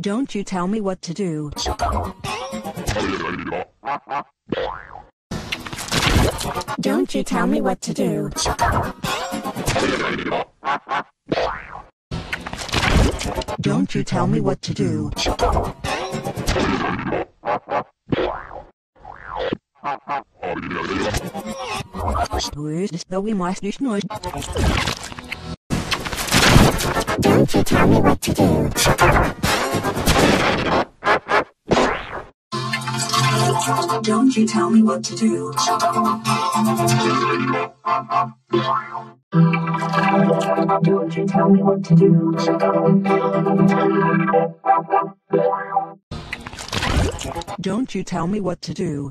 Don't you tell me what to do. Don't you tell me what to do. Don't you tell me what to do. So we must do snow. Don't you tell me what to do. Don't you tell me what to do. Don't you tell me what to do. Don't you tell me what to do.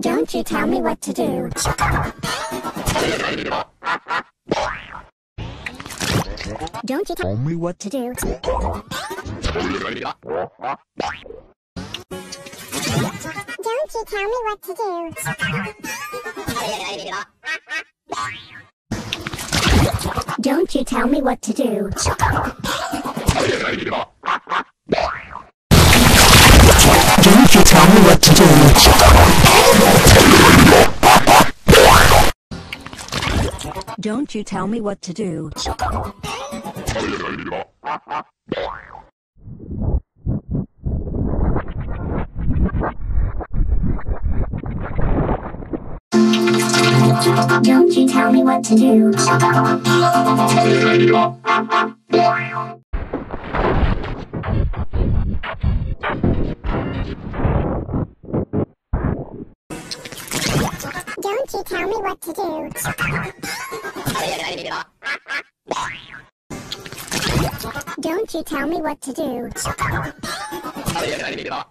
Don't you tell me what to do. Don't you tell me what to do. Don't you tell me what to do. Don't you tell me what to do. Don't you tell me what to do. Don't you tell me what to do. Don't you tell me what to do. Don't you tell me what to do. Don't you tell me what to do.